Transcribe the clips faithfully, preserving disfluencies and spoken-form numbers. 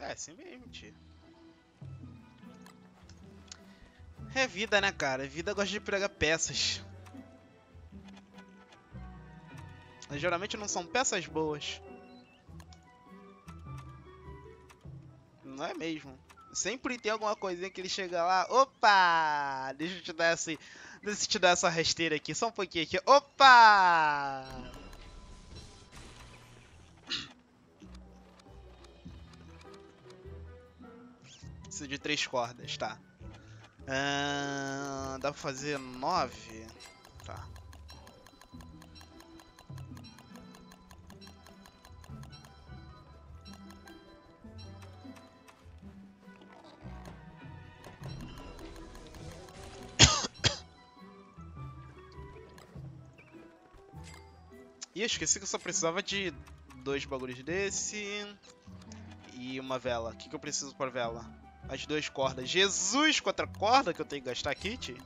É, sem mentir. É vida, né, cara? Vida gosta de pregar peças. Mas geralmente não são peças boas. Não é mesmo? Sempre tem alguma coisinha que ele chega lá. Opa! Deixa eu te dar essa, deixa eu te dar essa rasteira aqui. Só um pouquinho aqui. Opa! Preciso de três cordas, tá. Ah, dá pra fazer nove? Tá. Ih, esqueci que eu só precisava de dois bagulhos desse e uma vela. O que, que eu preciso pra vela? As duas cordas. Jesus, quanta corda que eu tenho que gastar aqui, tio.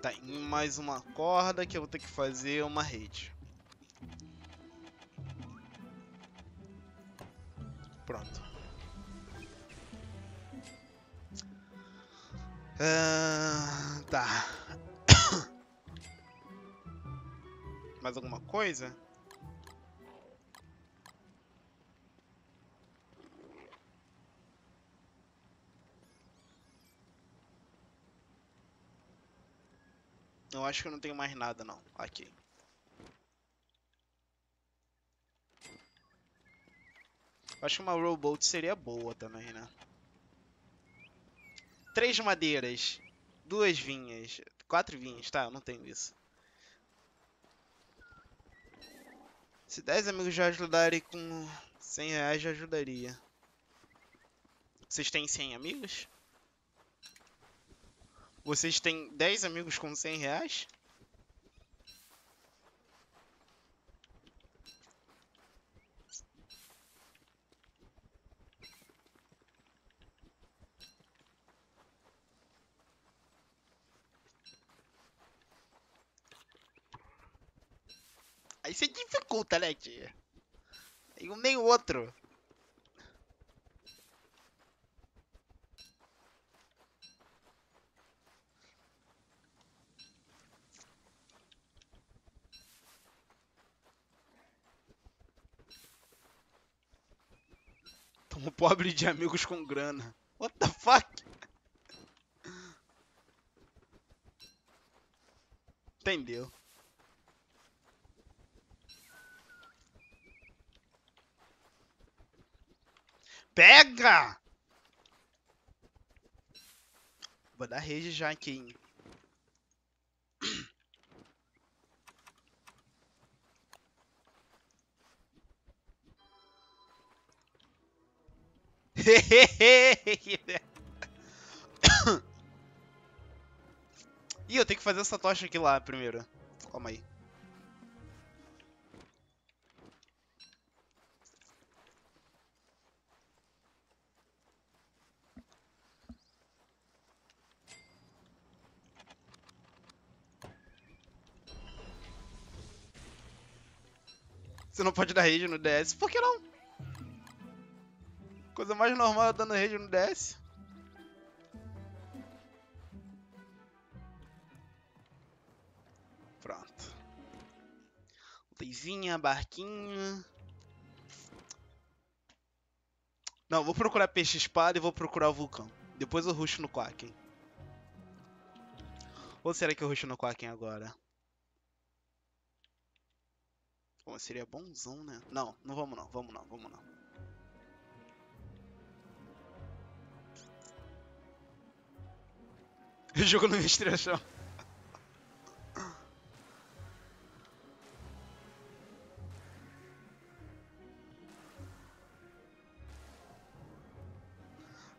Tá, e mais uma corda que eu vou ter que fazer uma rede. Pronto. Uh, tá. Mais alguma coisa? Eu acho que eu não tenho mais nada, não. Aqui. Eu acho que uma rowboat seria boa também, né? Três madeiras, duas vinhas, quatro vinhas, tá? Eu não tenho isso. Se dez amigos já ajudarem com cem reais, já ajudaria. Vocês têm cem amigos? Vocês têm dez amigos com cem reais? Aí você dificulta, né, tia? E um nem o outro. Tamo pobre de amigos com grana. What the fuck? Entendeu? Pega! Vou dar rede já aqui. Ih, eu tenho que fazer essa tocha aqui lá primeiro. Calma aí. Você não pode dar rede no D S. Por que não? Coisa mais normal é dando rede no D S. Pronto. Leizinha, barquinho. Não, vou procurar peixe-espada e vou procurar o vulcão. Depois eu rusho no Kraken. Ou será que eu rusho no Kraken agora? Pô, seria bonzão, né? Não, não vamos não, vamos não, vamos não. Eu jogo no Mistração.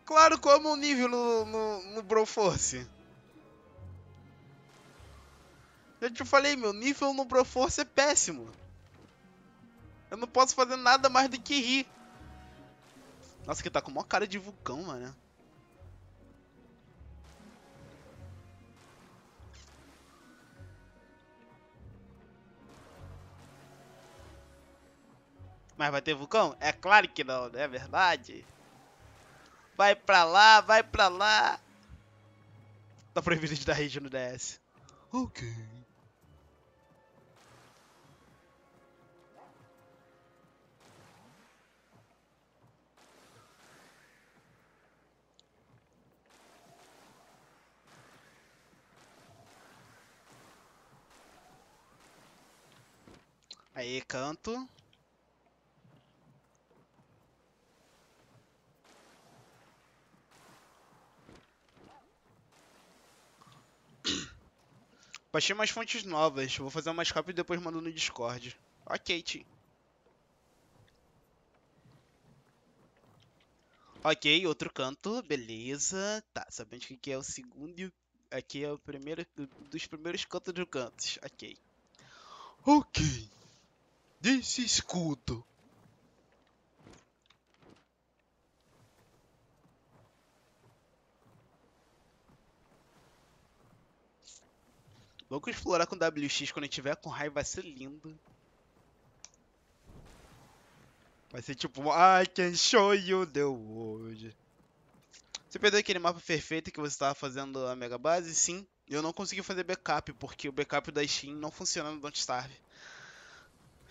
Claro, como um nível no, no, no Broforce. Eu te falei, meu nível no Broforce é péssimo. Eu não posso fazer nada mais do que rir. Nossa, que tá com maior cara de vulcão, mano. Mas vai ter vulcão? É claro que não, não é verdade? Vai pra lá, vai pra lá. Tá proibido de dar rage no D S. Ok. Aí, canto. Baixei umas fontes novas. Vou fazer umas cópias e depois mando no Discord. Ok, Tim. Ok, outro canto. Beleza. Tá, sabendo que aqui é o segundo e aqui é o primeiro dos primeiros cantos dos cantos. Ok. Ok. Desse escudo. Vou explorar com W X quando eu tiver com raio, vai ser lindo. Vai ser tipo, I can show you the world. Você perdeu aquele mapa perfeito que você estava fazendo a mega base? Sim, eu não consegui fazer backup porque o backup da Steam não funciona no Don't Starve.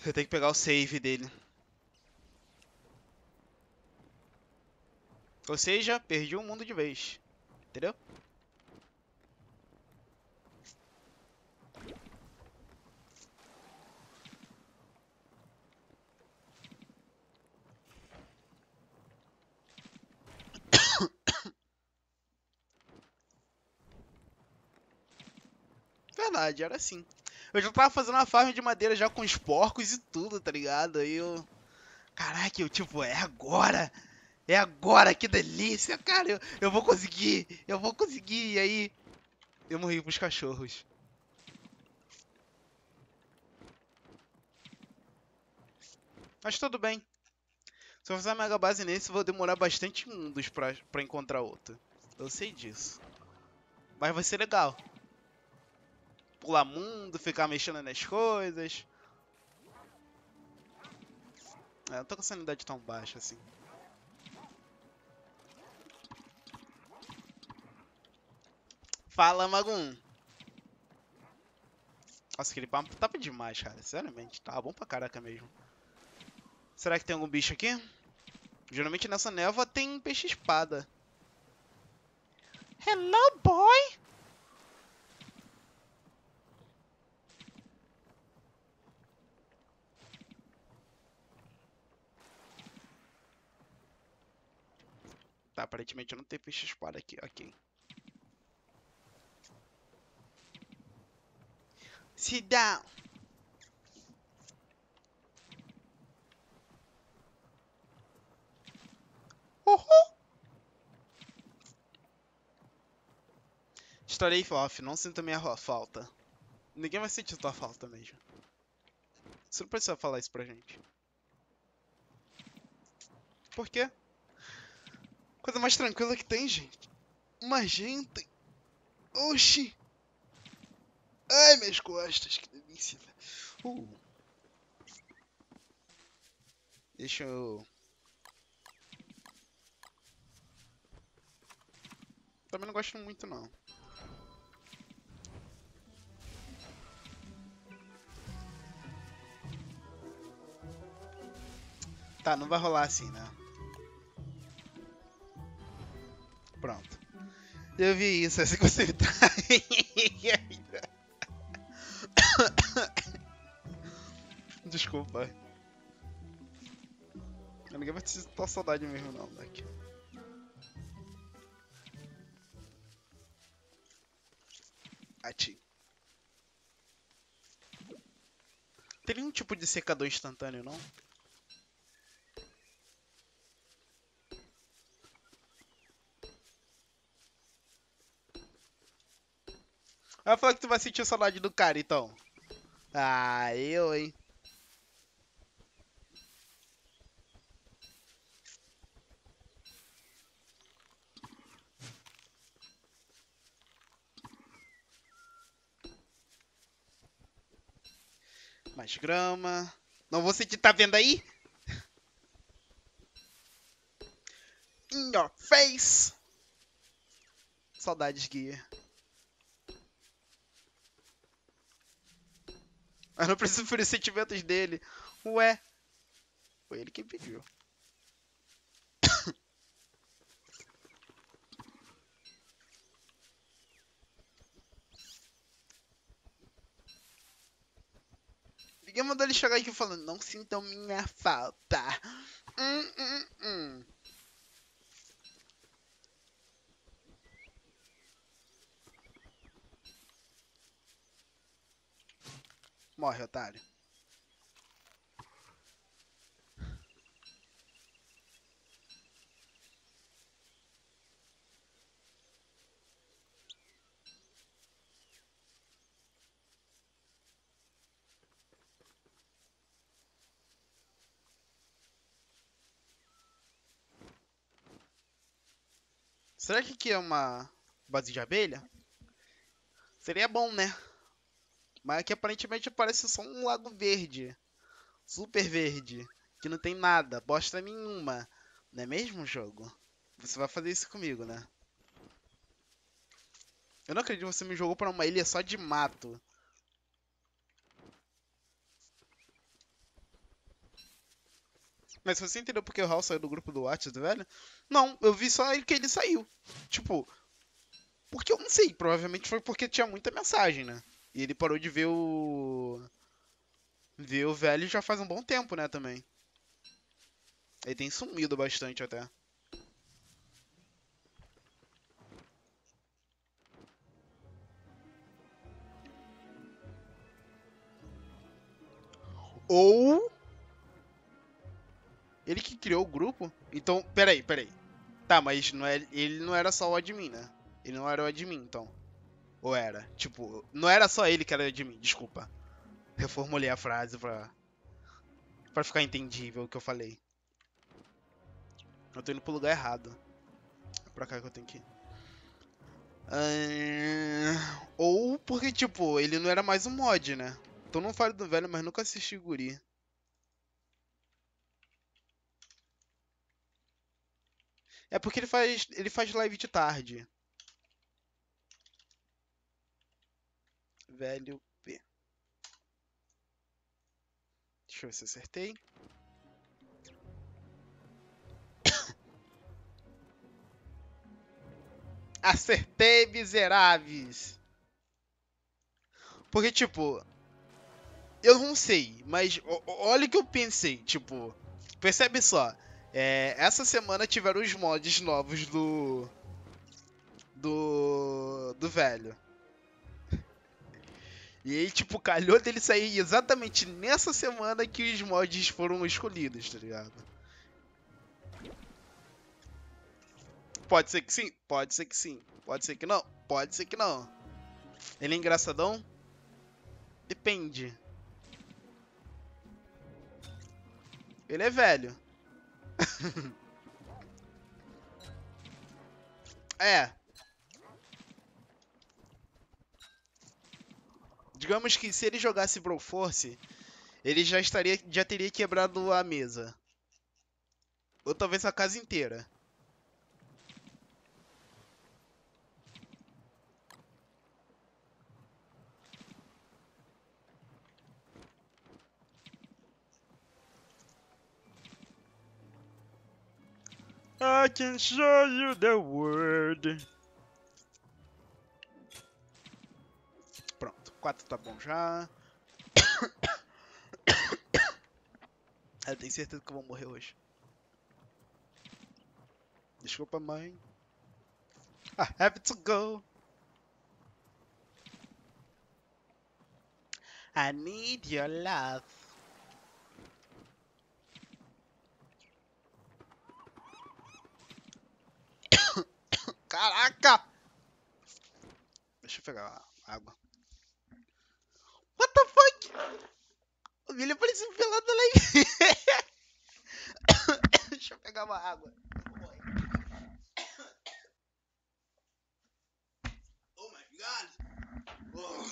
Você tem que pegar o save dele. Ou seja, perdi o mundo de vez. Entendeu? Verdade, era assim. Eu já tava fazendo uma farm de madeira já com os porcos e tudo, tá ligado? Aí eu... Caraca, eu tipo, é agora! É agora, que delícia, cara! Eu, eu vou conseguir! Eu vou conseguir! E aí... Eu morri pros cachorros. Mas tudo bem. Se eu fizer uma mega base nesse, eu vou demorar bastante mundos pra, pra encontrar outro. Eu sei disso. Mas vai ser legal. Pular mundo, ficar mexendo nas coisas. Eu não tô com sanidade tão baixa assim. Fala, Magum. Nossa, aquele papo tapa demais, cara. Sinceramente, tava bom pra caraca mesmo. Será que tem algum bicho aqui? Geralmente nessa névoa tem peixe-espada. Hello, boy! Tá, aparentemente não tem peixe-espada aqui, ok. Sit down! Uhul! Estarei off, não sinto minha falta. Ninguém vai sentir tua falta mesmo. Você não precisa falar isso pra gente. Por quê? Coisa mais tranquila que tem, gente. Magenta. Oxi. Ai, minhas costas. Que delícia. Uh. Deixa eu... Também não gosto muito, não. Tá, não vai rolar assim, né? Pronto. Eu vi isso, é assim que você me trai. Desculpa. Ninguém vai te sentir saudade mesmo não, moleque. Ati. Tem nenhum tipo de secador instantâneo, não? Vai falar que tu vai sentir saudade do cara, então. Ah, eu, hein. Mais grama. Não vou sentir, tá vendo aí? your face. Saudades, guia. Mas não preciso ferir os sentimentos dele. Ué. Foi ele quem pediu. Ninguém mandou ele chegar aqui falando, não sintam minha falta. Hum, hum, hum. Morre, otário. Será que aqui é uma base de abelha? Seria bom, né? Mas aqui aparentemente parece só um lago verde. Super verde. Que não tem nada, bosta nenhuma. Não é mesmo, jogo? Você vai fazer isso comigo, né? Eu não acredito que você me jogou pra uma ilha só de mato. Mas você entendeu porque o Raul saiu do grupo do WhatsApp, velho? Não, eu vi só ele que ele saiu. Tipo, porque eu não sei. Provavelmente foi porque tinha muita mensagem, né? E ele parou de ver o... Ver o velho já faz um bom tempo, né, também. Ele tem sumido bastante até. Ou... Ele que criou o grupo? Então, peraí, peraí. Tá, mas não é, ele não era só o admin, né? Ele não era o admin, então. Ou era? Tipo, não era só ele que era o admin, desculpa. Reformulei a frase pra... Pra ficar entendível o que eu falei. Eu tô indo pro lugar errado. É pra cá que eu tenho que ir. Hum... Ou porque, tipo, ele não era mais um mod, né? Então não falo do velho, mas nunca assisti guri. É porque ele faz, ele faz live de tarde. Velho P. Deixa eu ver se eu acertei. Acertei, miseráveis. Porque, tipo... Eu não sei, mas olha o que eu pensei. Tipo, percebe só. É, essa semana tiveram os mods novos do... Do... Do velho. E aí, tipo, calhou dele sair exatamente nessa semana que os mods foram escolhidos, tá ligado? Pode ser que sim, pode ser que sim. Pode ser que não, pode ser que não. Ele é engraçadão? Depende. Ele é velho. É. Digamos que se ele jogasse Broforce, ele já estaria, já teria quebrado a mesa. Ou talvez a casa inteira. I can show you the world. Pronto, quatro tá bom já. Eu tenho certeza que eu vou morrer hoje. Desculpa, mãe. I have to go. I need your love. Caraca! Deixa eu pegar a água. What the fuck? O Billy apareceu pelado lá em... Deixa eu pegar uma água. Oh my god! Oh.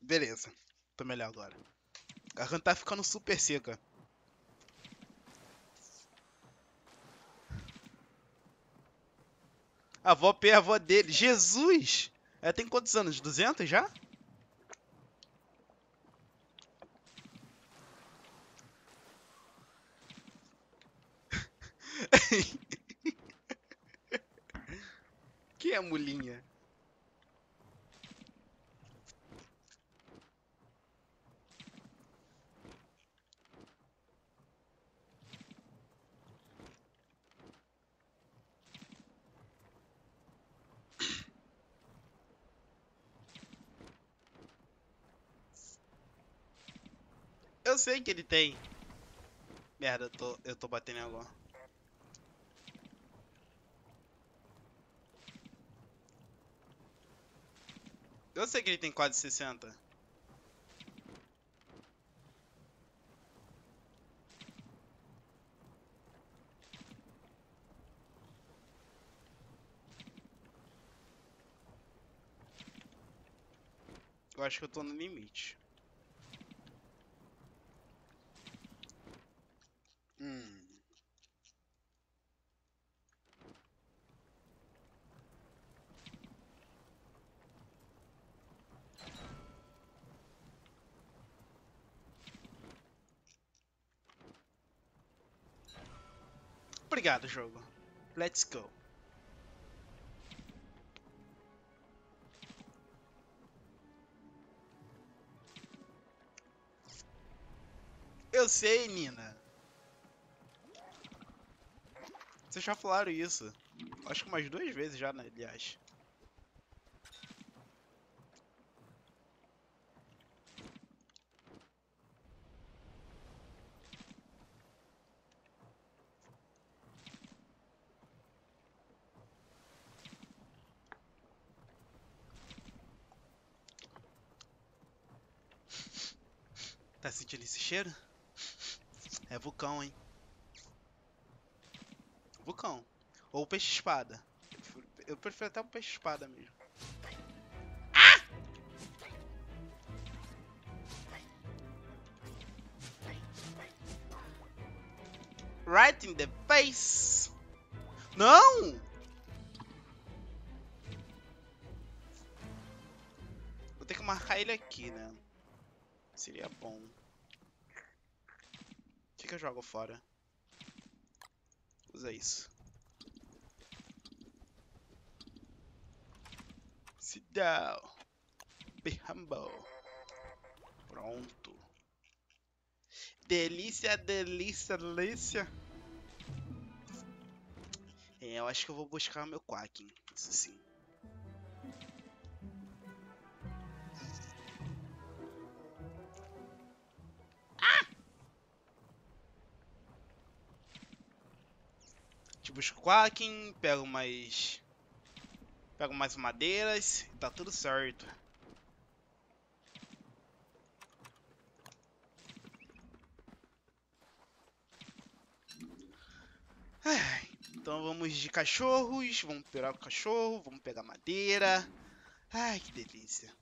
Beleza. Tô melhor agora. A garganta tá ficando super seca. A avó P é a avó dele. Jesus! Ela tem quantos anos? duzentos já? Quem é a mulinha? Eu sei que ele tem. Merda, eu tô, eu tô batendo em alguma. Eu sei que ele tem quase sessenta. Eu acho que eu tô no limite. Hum. Obrigado, jogo. Let's go. Eu sei, Nina. Vocês já falaram isso. Acho que umas duas vezes já, né, aliás. Tá sentindo esse cheiro? É vulcão, hein? Vulcão. Ou peixe-espada. Eu prefiro até um peixe-espada mesmo. Ah! Right in the face! Não! Vou ter que marcar ele aqui, né? Seria bom. O que, que eu jogo fora? Usa isso. Sit down. Be humble. Pronto. Delícia, delícia, delícia. É, eu acho que eu vou buscar o meu Quark. Isso sim. Busco Kraken, pego mais. Pego mais madeiras e tá tudo certo. Ai, então vamos de cachorros, vamos pegar o cachorro, vamos pegar madeira. Ai, que delícia.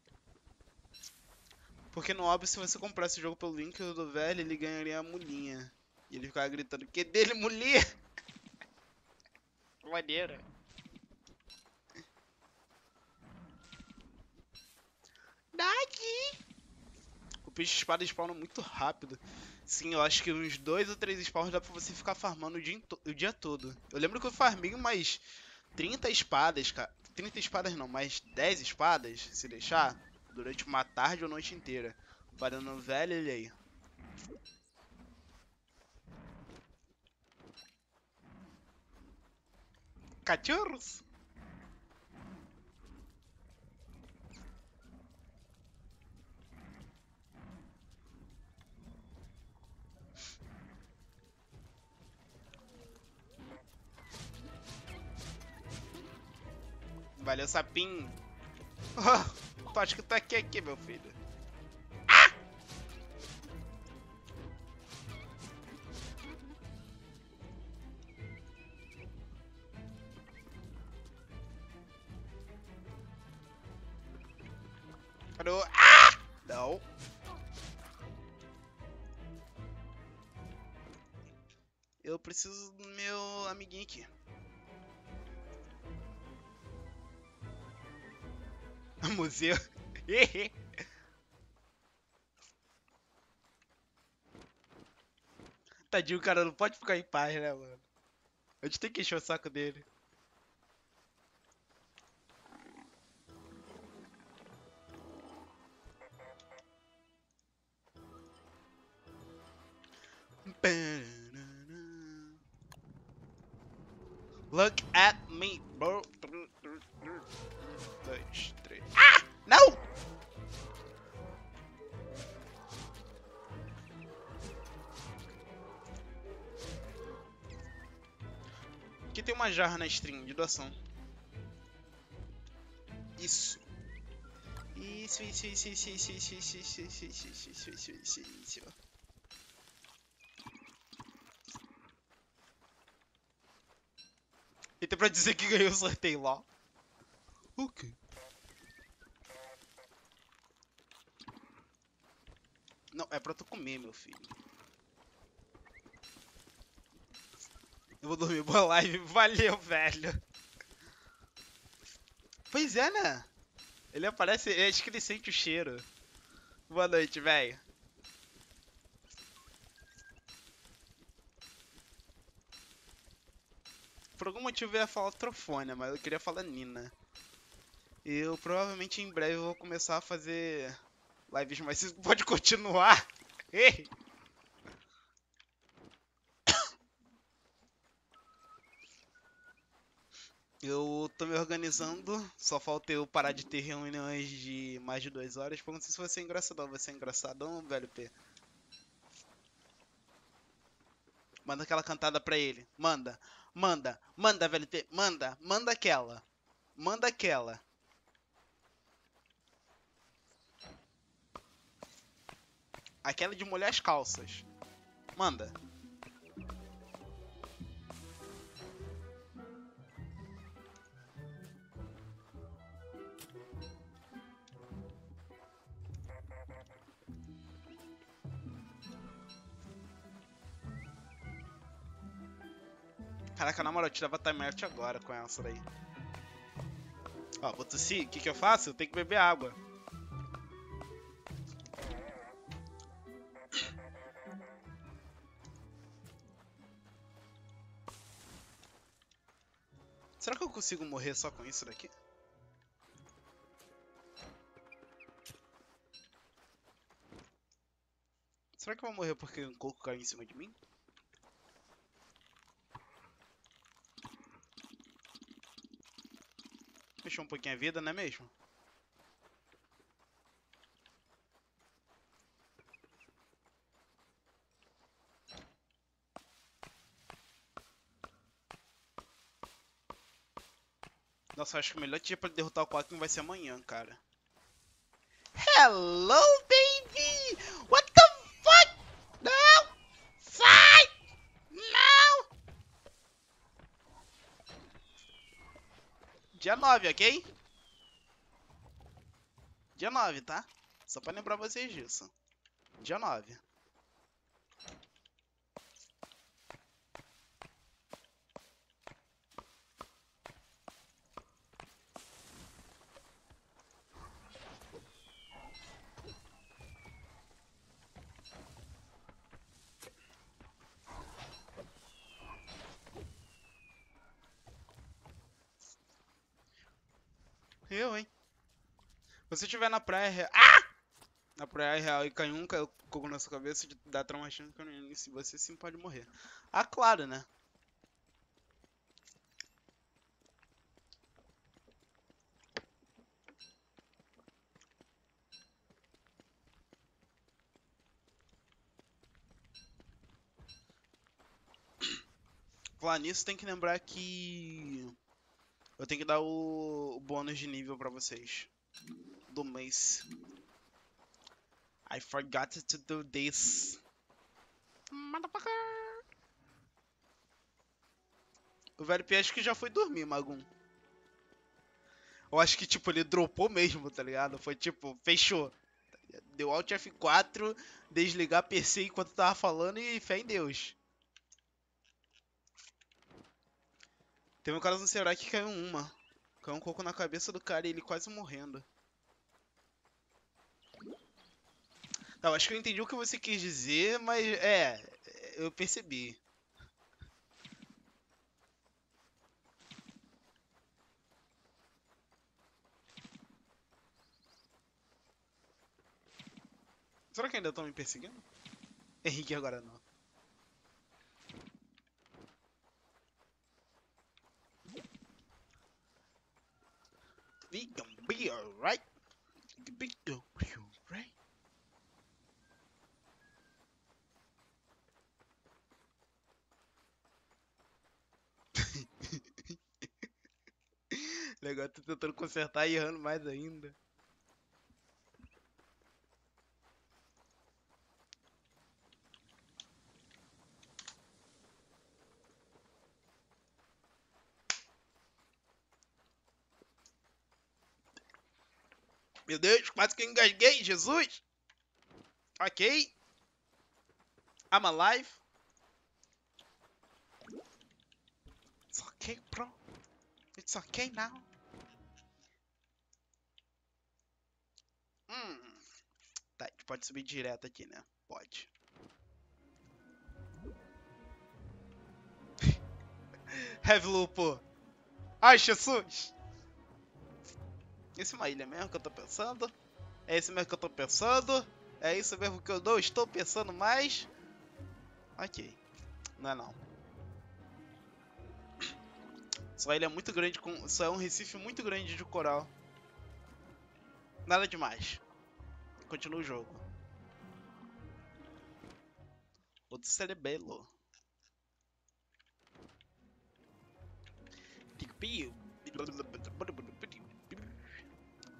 Porque no óbvio, se você comprar esse jogo pelo link do velho, ele ganharia a mulinha. E ele ficava gritando, que dele, mulher? Maneira. Daqui. O peixe-espada spawna muito rápido. Sim, eu acho que uns dois ou três spawns dá pra você ficar farmando o dia, o dia todo. Eu lembro que eu farmei umas trinta espadas, cara. trinta espadas não, mais dez espadas, se deixar, durante uma tarde ou noite inteira. Parando o velho, ele aí. Cachorros. Valeu, sapinho. Oh, tu acha que tá aqui, aqui, meu filho? Ah! Ah! Não. Eu preciso do meu amiguinho aqui. museu. Tadinho, o cara não pode ficar em paz, né, mano? A gente tem que encher o saco dele. Look at me, bro. Dois, três. Ah! Não! Aqui tem uma jarra na stream de doação. Isso. Isso, isso, isso, isso, isso, isso, isso, isso, isso, isso, isso, isso, isso, isso. Até pra dizer que ganhou o sorteio lá. O quê? Não, é pra tu comer, meu filho. Eu vou dormir, boa live. Valeu, velho. Pois é, né? Ele aparece, é, acho que ele sente o cheiro. Boa noite, velho. Por algum motivo eu ia falar Trofônia, mas eu queria falar Nina. Eu provavelmente em breve vou começar a fazer lives, mas isso pode continuar. Ei! Eu tô me organizando, só falta eu parar de ter reuniões de mais de duas horas. Porque não sei se vai ser engraçadão, vai ser engraçadão, velho P. Manda aquela cantada pra ele, manda. Manda, manda, velho T, manda, manda aquela. Manda aquela. Aquela de molhar as calças. Manda. Caraca, na moral, eu tirava timeout agora com essa daí. Ó, vou tossir, o que que eu faço? Eu tenho que beber água. Será que eu consigo morrer só com isso daqui? Será que eu vou morrer porque um coco caiu em cima de mim? Fechou um pouquinho a vida, não é mesmo? Nossa, acho que o melhor dia pra derrotar o Quark vai ser amanhã, cara. Hello, baby! What the fuck? Não! Sai! Dia nove, ok? Dia nove, tá? Só pra lembrar vocês disso. Dia nove. Eu, hein? Se você estiver na praia real. Ah! Na praia real e cai um coco na sua cabeça, dá trauma chance que se você sim pode morrer. Ah, claro, né? Falar nisso, tem que lembrar que. Eu tenho que dar o, o bônus de nível pra vocês. Do mês. I forgot to do this. O velho P acho que já foi dormir, Magum. Eu acho que, tipo, ele dropou mesmo, tá ligado? Foi, tipo, fechou. Deu Alt F quatro, desligar P C enquanto tava falando e fé em Deus. Teve um cara no Ceará que caiu uma. Caiu um coco na cabeça do cara e ele quase morrendo. Não, acho que eu entendi o que você quis dizer, mas é, eu percebi. Será que ainda estão me perseguindo? Henrique, agora não. We gonna be alright. We gonna be alright. Legal, tô tentando consertar e errando mais ainda. Meu Deus, quase que eu engasguei, Jesus! Ok. I'm alive. It's okay, bro. It's okay now. Hum. Tá, a gente pode subir direto aqui, né? Pode. Have lupo. Ai, Jesus! Isso é uma ilha mesmo que eu tô pensando? É isso mesmo que eu tô pensando? É isso mesmo que eu não estou pensando mais? Ok. Não é não. Só ilha é muito grande, com... só é um recife muito grande de coral. Nada demais. Continua o jogo. Outro cerebelo. Piu.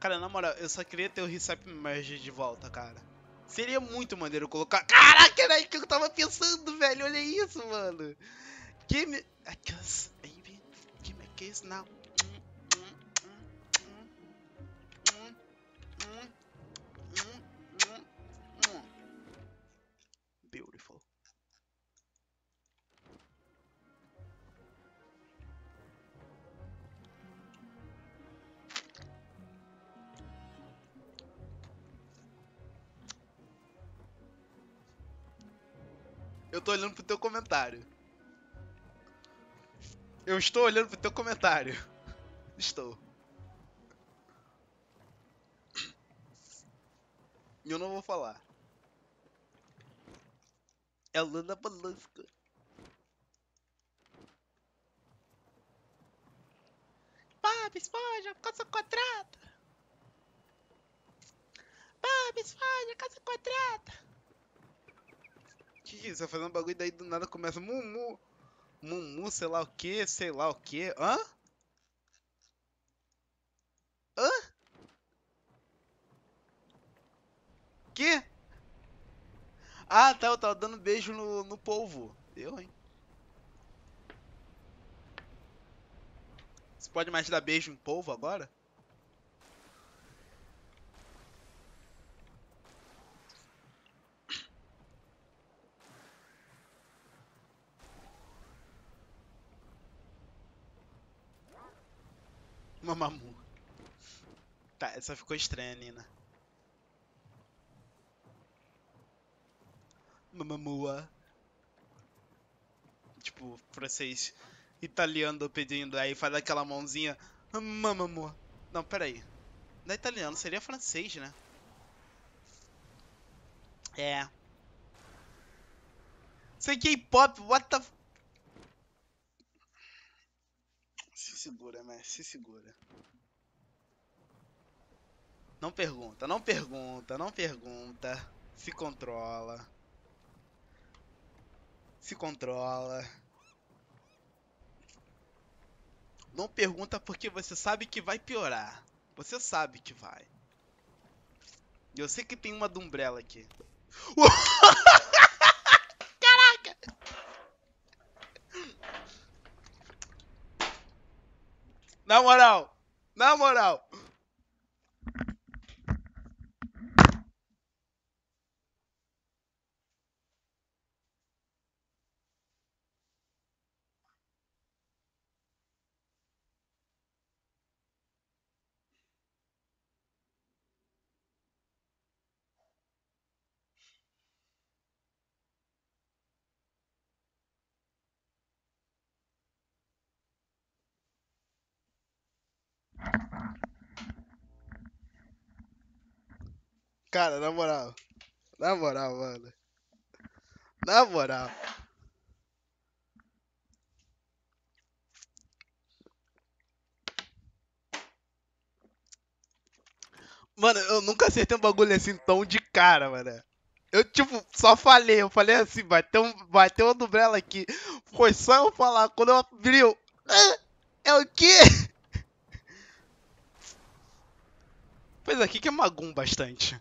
Cara, na moral, eu só queria ter o Recipe Merge de volta, cara. Seria muito maneiro colocar... Caraca, era isso que eu tava pensando, velho. Olha isso, mano. Give me a kiss, baby. Give me a kiss now. Beautiful. Eu tô olhando pro teu comentário. Eu estou olhando pro teu comentário. Estou. E eu não vou falar. É Luna Balusca. Bob Esponja, Casa Quadrada. Bob Esponja, Casa Quadrada. Que isso? Vai fazer um bagulho e daí do nada começa Mumu. Mumu, sei lá o que, sei lá o que. Hã? Hã? Que? Ah, tá, eu tava dando beijo no, no polvo. Eu, hein? Você pode mais dar beijo em polvo agora? Mamamu. Tá, essa ficou estranha, Nina. Mamamua. Tipo, francês italiano pedindo, aí faz aquela mãozinha. Mamamua. Não, peraí. Não é italiano, seria francês, né? É. Isso é K-pop, what the... Se segura, mas se segura. Não pergunta, não pergunta, não pergunta. Se controla. Se controla. Não pergunta porque você sabe que vai piorar. Você sabe que vai. Eu sei que tem uma Dumbrella aqui. Na moral, na moral. cara, na moral. Na moral, mano. Na moral. Mano, eu nunca acertei um bagulho assim tão de cara, mano. Eu, tipo, só falei. Eu falei assim, bateu, bateu uma Dumbrella aqui. Foi só eu falar. Quando eu abri, eu... Ah, é o quê? Pois aqui que é magum bastante.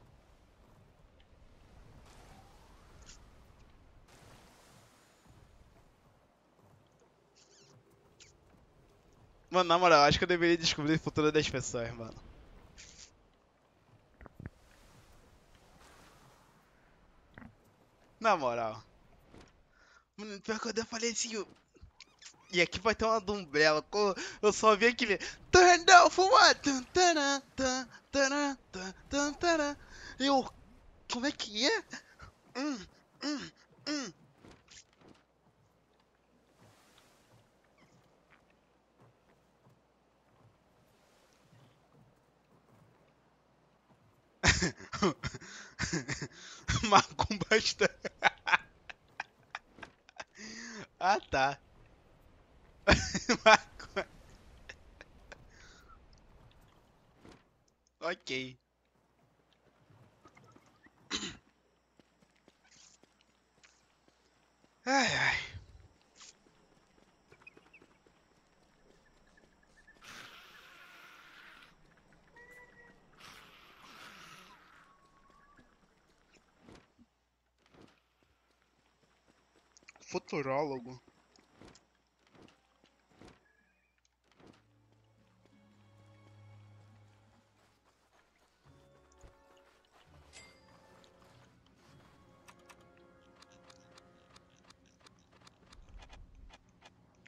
Mano, na moral, acho que eu deveria descobrir o futuro das pessoas, mano. Na moral. Mano, pior que eu falei assim... Eu... E aqui vai ter uma Dumbrella. Eu só vi aquele... Turn down for what? Eu... Como é que é? Hum, hum, hum. Marcou bastante. Ah, tá. Marcou. Ok. Ai, ai. Futurólogo.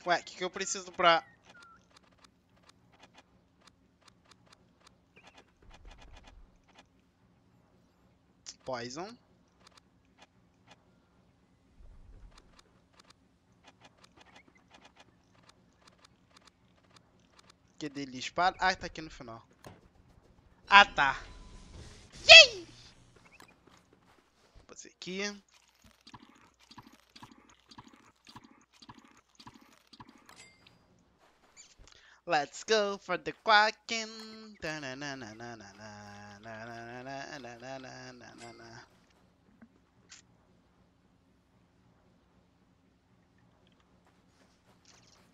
Ué, o que, que eu preciso pra... Poison. Que delícia. Para... Ah, tá aqui no final. Ah, tá. Yay! Vou fazer aqui. Let's go for the Kraken.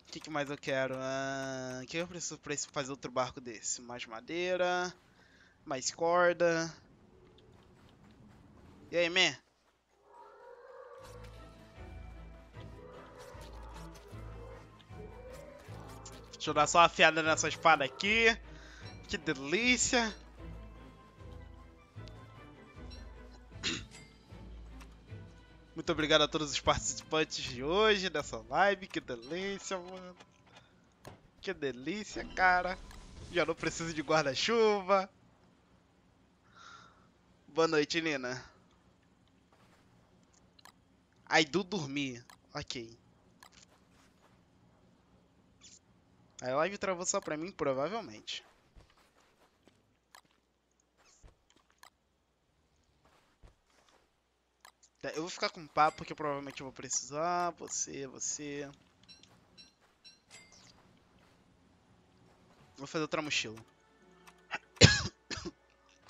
O que, que mais eu quero? O ah, que eu preciso para fazer outro barco desse? Mais madeira, mais corda. E aí, man? Deixa eu dar só uma afiada nessa espada aqui. Que delícia! Muito obrigado a todos os participantes de hoje, dessa live. Que delícia, mano. Que delícia, cara. Já não preciso de guarda-chuva. Boa noite, Nina. I do dormir. Ok. A live travou só pra mim, provavelmente. Eu vou ficar com papo porque provavelmente eu vou precisar. Você, você. Vou fazer outra mochila.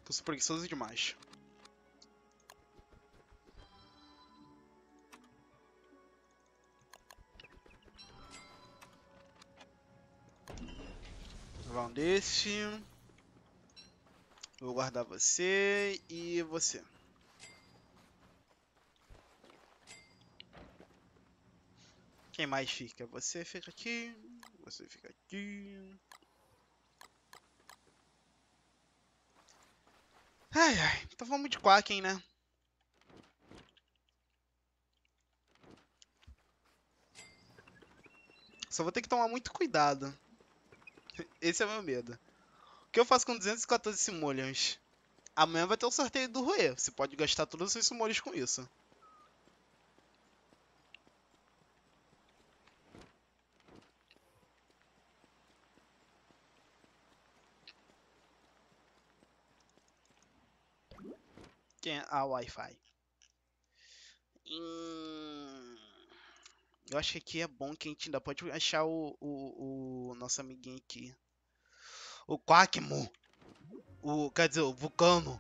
Tô super preguiçoso demais. Vou levar um desse. Vou guardar você e você. Quem mais fica? Você fica aqui, você fica aqui. Ai, ai. Então vamos de Quark, hein, né? Só vou ter que tomar muito cuidado. Esse é o meu medo. O que eu faço com duzentos e quatorze simoleons? Amanhã vai ter o sorteio do Ruê. Você pode gastar todos os seus simoleons com isso. tem a Wi-Fi. Hum... Eu acho que aqui é bom que a gente ainda pode achar o, o, o nosso amiguinho aqui. O Quackmo. O, quer dizer, o Vulcano.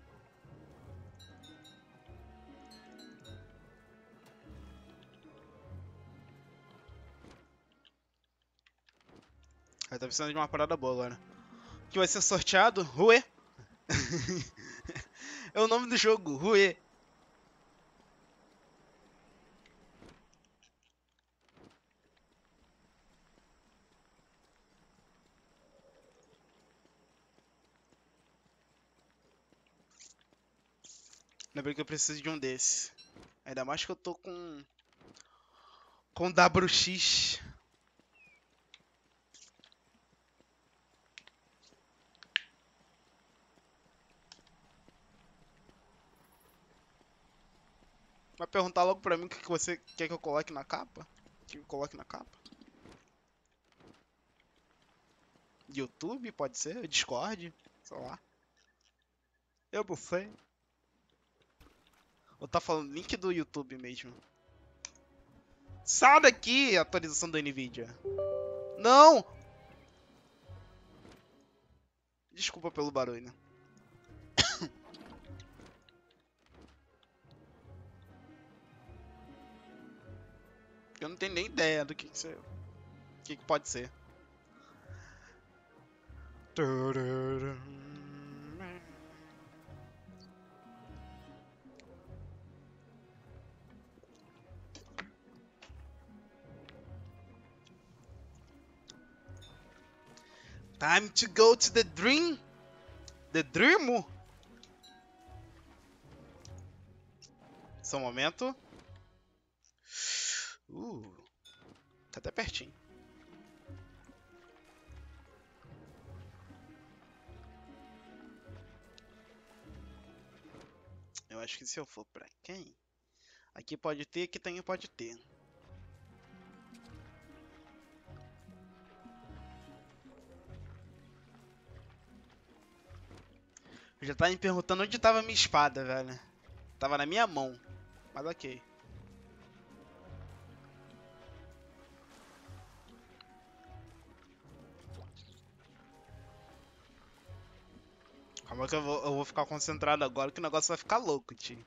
Eu tô precisando de uma parada boa agora. Que vai ser sorteado? Rue. É o nome do jogo, Rue. Lembrei que eu preciso de um desse. Ainda mais que eu tô com... Com W X. Vai perguntar logo pra mim o que você quer que eu coloque na capa? Que eu coloque na capa? YouTube, pode ser? Discord? Sei lá. Eu não sei. Ou tá falando link do YouTube mesmo? Sai daqui, atualização da Nvidia. Não! Desculpa pelo barulho. Eu não tenho nem ideia do que que, ser... que, que pode ser. Time to go to the dream. The dream? Só um momento. Uh, tá até pertinho. Eu acho que se eu for pra quem? Aqui pode ter, aqui também pode ter. Eu já tava me perguntando onde tava minha espada, velho. Tava na minha mão. Mas ok. Calma que eu vou, eu vou ficar concentrado agora, que o negócio vai ficar louco, tio.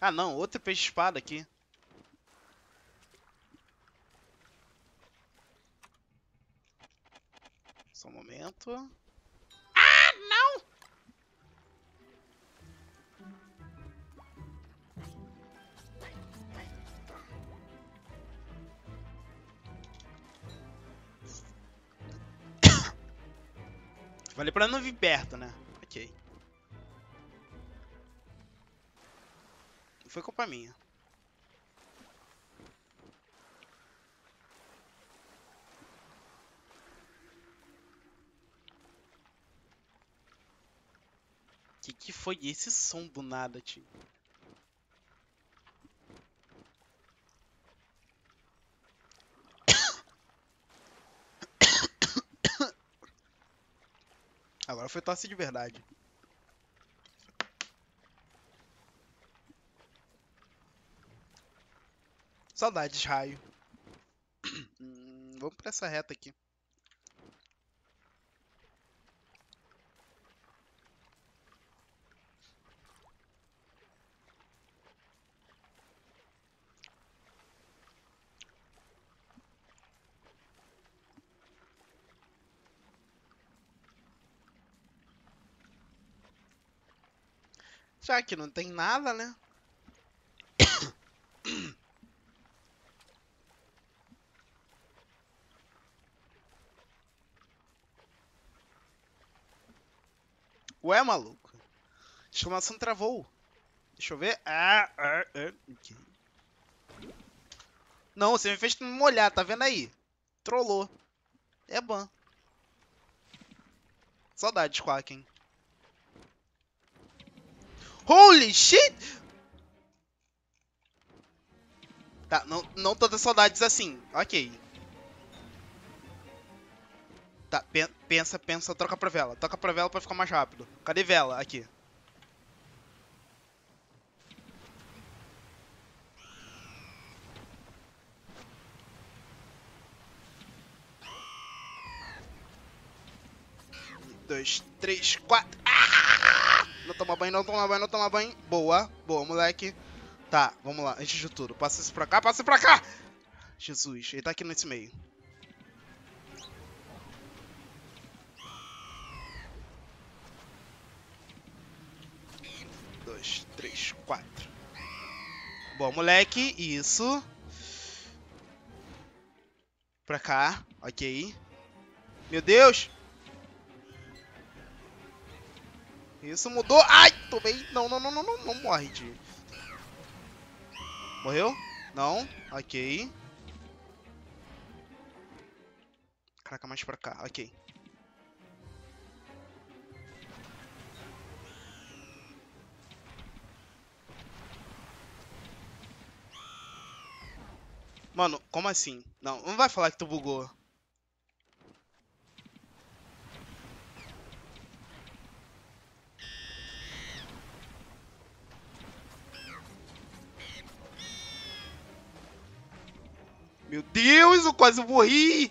Ah não, outro peixe-espada aqui. Só um momento. Ah, não! Falei pra não vir perto, né? Ok. Não foi culpa minha. Que que foi esse som do nada, tio? Agora foi tosse de verdade. Saudades, raio. hum, Vamos pra essa reta aqui. Já que não tem nada, né? Ué, maluco. Exclamação travou. Deixa eu ver. Ah, ah, ah. Okay. Não, você me fez me molhar, tá vendo aí? Trollou. É ban. Saudades, Quark, hein? Holy shit! Tá, não, não tantas saudades assim. Ok. Tá, pen pensa, pensa, troca pra vela. Toca pra vela pra ficar mais rápido. Cadê vela? Aqui. Dois, três, quatro. Ah! Não toma banho, não toma banho, não toma banho. Boa, boa, moleque. Tá, vamos lá, antes de tudo. Passa isso pra cá, passa isso pra cá. Jesus, ele tá aqui nesse meio. Dois, três, quatro. Boa, moleque. Isso. Pra cá, ok. Meu Deus. Isso mudou. Ai, tomei. Não, não, não, não, não, não morre, tio. Morreu? Não. Ok. Caraca, mais pra cá. Ok. Mano, como assim? Não, não vai falar que tu bugou. Meu Deus, eu quase morri!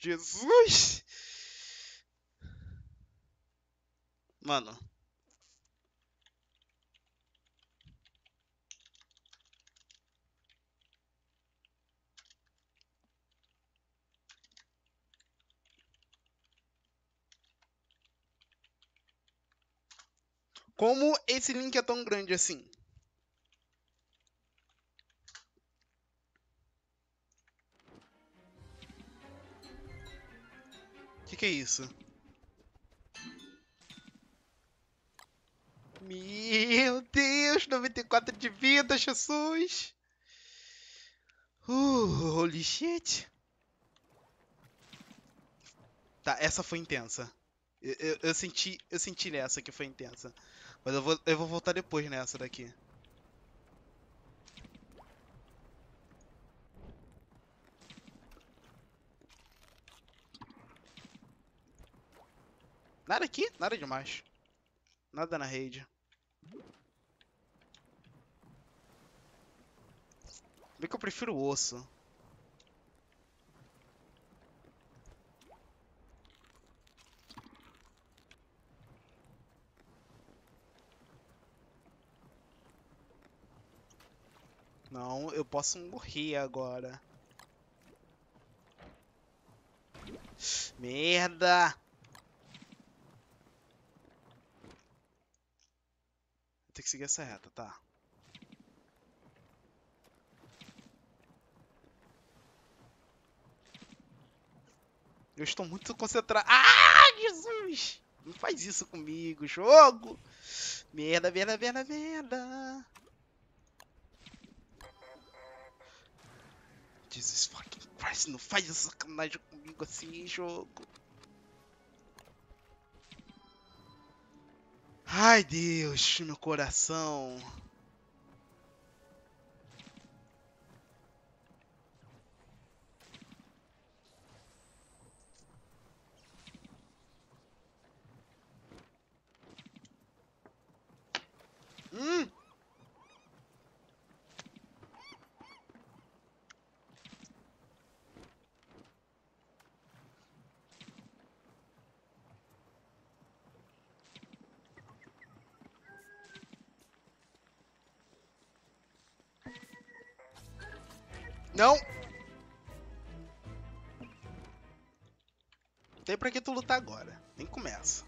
Jesus! Mano. Como esse link é tão grande assim? Que que é isso? Meu Deus, noventa e quatro de vida, Jesus! Uh, holy shit! Tá, essa foi intensa. Eu, eu, eu senti, eu senti nessa que foi intensa. Mas eu vou, eu vou voltar depois nessa daqui. Nada aqui? Nada demais. Nada na rede. Vê que eu prefiro o osso. Não, eu posso morrer agora. Merda! Tem que seguir essa reta, tá? Eu estou muito concentrado. Ah, Jesus! Não faz isso comigo, jogo! Merda, merda, merda, merda! Jesus fucking Christ, não faz essa sacanagem comigo assim, jogo. Ai, Deus, meu coração. Hum! Não! Não tem pra que tu lutar agora. Nem começa.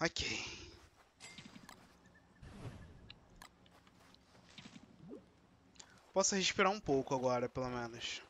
Ok. Posso respirar um pouco agora, pelo menos.